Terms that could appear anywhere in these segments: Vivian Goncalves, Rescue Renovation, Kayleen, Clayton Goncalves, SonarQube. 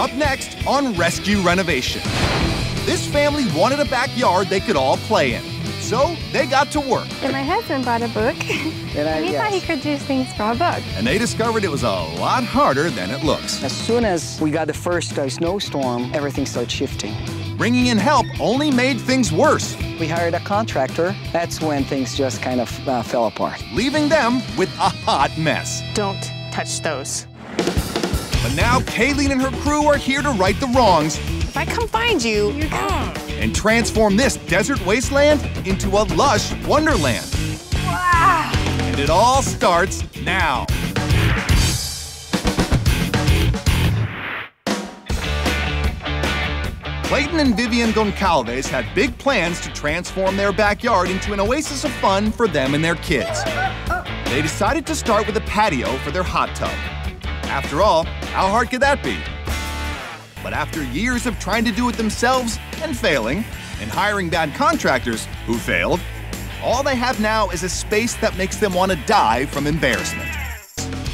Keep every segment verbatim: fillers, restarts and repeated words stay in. up next on Rescue Renovation. This family wanted a backyard they could all play in, so they got to work. And my husband bought a book, and I, he yes. thought he could do things from a book. And they discovered it was a lot harder than it looks. As soon as we got the first uh, snowstorm, everything started shifting. Bringing in help only made things worse. We hired a contractor. That's when things just kind of uh, fell apart. Leaving them with a hot mess. Don't touch those. But now Kayleen and her crew are here to right the wrongs. If I come find you, you're gone. And transform this desert wasteland into a lush wonderland. Wow. And it all starts now. Clayton and Vivian Goncalves had big plans to transform their backyard into an oasis of fun for them and their kids. They decided to start with a patio for their hot tub. After all, how hard could that be? But after years of trying to do it themselves and failing, and hiring bad contractors who failed, all they have now is a space that makes them want to die from embarrassment.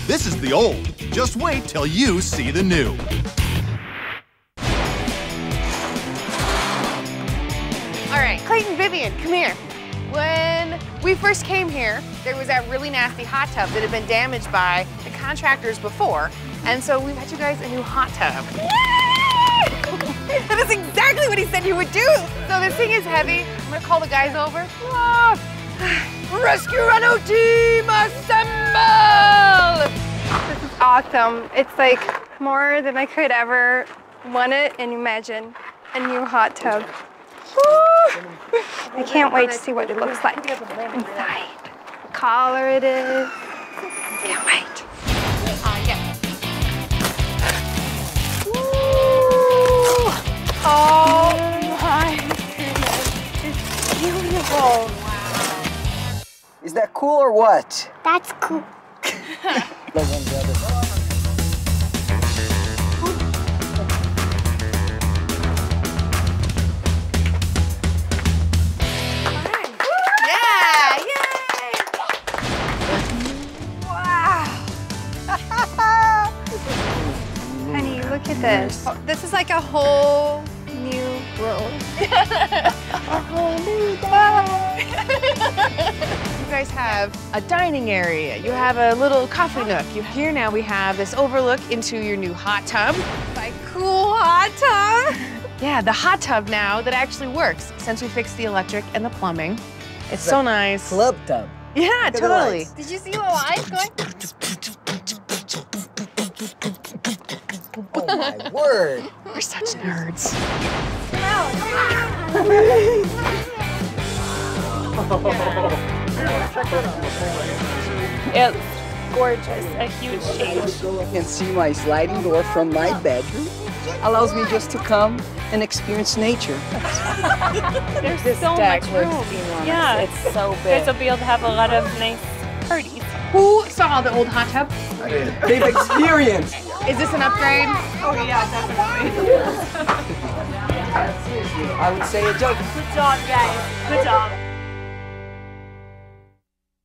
This is the old. Just wait till you see the new. All right, Clayton, Vivian, come here. When we first came here, there was that really nasty hot tub that had been damaged by the contractors before, and so we got you guys a new hot tub. Yay! That is exactly what he said he would do. So this thing is heavy. I'm gonna call the guys over. Whoa. Rescue Reno team, assemble! This is awesome. It's like more than I could ever want it and imagine. A new hot tub. I can't wait to see what it looks like inside. What color it is. Can't wait. Uh, yeah. Woo! Oh my goodness. It's beautiful. Wow. Is that cool or what? That's cool. This. Oh, this is like a whole new world. A whole new world. You guys have a dining area. You have a little coffee nook. You, here now we have this overlook into your new hot tub. My cool hot tub. Yeah, the hot tub now that actually works since we fixed the electric and the plumbing. It's the so nice. Club tub. Yeah, totally. Did you see the lights going? Oh my word! We're such nerds. It's gorgeous. A huge change. You can see my sliding door from my bedroom. Allows me just to come and experience nature. There's this so much room. Yeah, it's so big. Guys will be able to have a lot of nice parties. Who saw the old hot tub? I did. They've experienced. Is this an upgrade? Oh yeah, definitely. I would say a joke. Good job, guys. Good job.